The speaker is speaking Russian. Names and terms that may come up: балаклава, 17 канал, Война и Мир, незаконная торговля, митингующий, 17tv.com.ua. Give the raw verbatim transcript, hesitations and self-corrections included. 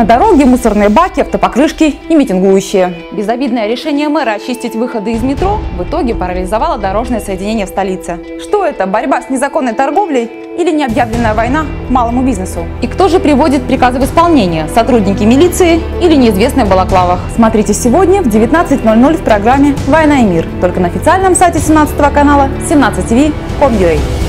На дороге мусорные баки, автопокрышки и митингующие. Безобидное решение мэра очистить выходы из метро в итоге парализовало дорожное соединение в столице. Что это, борьба с незаконной торговлей или необъявленная война малому бизнесу? И кто же приводит приказы в исполнение? Сотрудники милиции или неизвестные в балаклавах? Смотрите сегодня в девятнадцать ноль ноль в программе «Война и мир», только на официальном сайте семнадцатого канала семнадцать ти ви точка ком точка ю а.